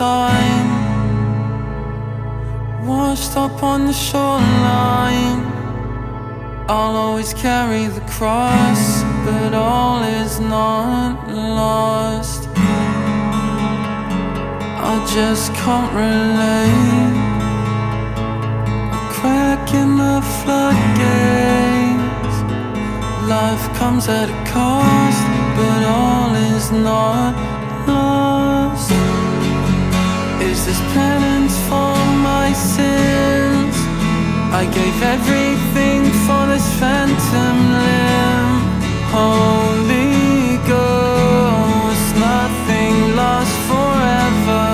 time, washed up on the shoreline. I'll always carry the cross, but all is not lost. I just can't relate, a crack in the floodgates. Life comes at a cost, but all is not lost. Is this penance for my sins? I gave everything for this phantom limb. Holy Ghost, nothing lasts forever.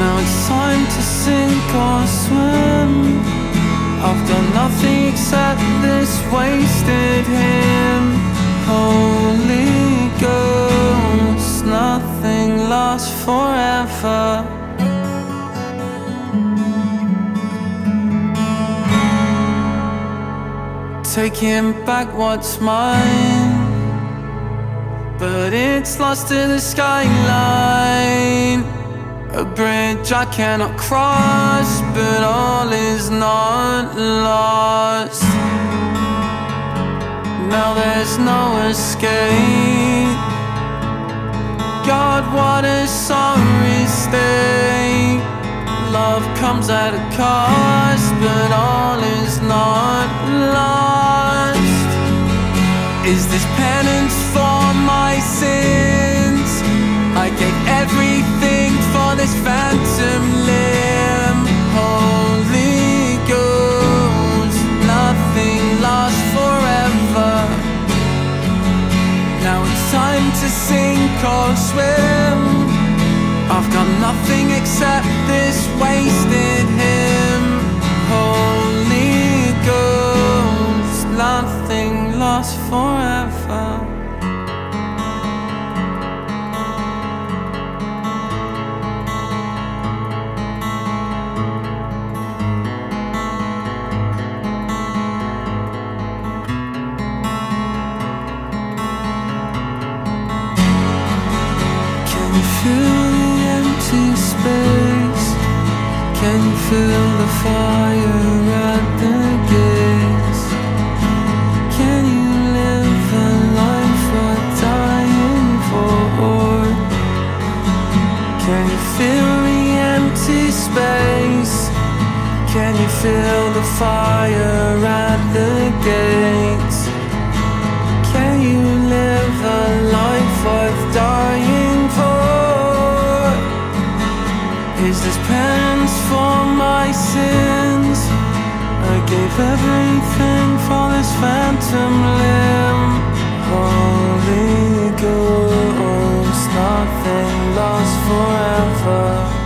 Now it's time to sink or swim. I've done nothing except this wasted hymn. Holy Ghost, nothing lasts forever. Taking back what's mine, but it's lost to the skyline. A bridge I cannot cross, but all is not lost. Now there's no escape. God, what a sorry state. Love comes at a cost, but all is not lost. Is this penance for my sins? I gave everything for this phantom limb. Holy Ghost, nothing lasts forever. Now it's time to sink or swim. I've got nothing except this wasted hymn. Holy Ghost, nothing lasts forever. Can you feel space? Can you feel the fire at the gates? Can you live a life worth dying for? Can you feel the empty space? Can you feel the fire at the gates? Can you live a life worth dying for? Is this penance for my sins? I gave everything for this phantom limb. Holy Ghost, nothing lasts forever.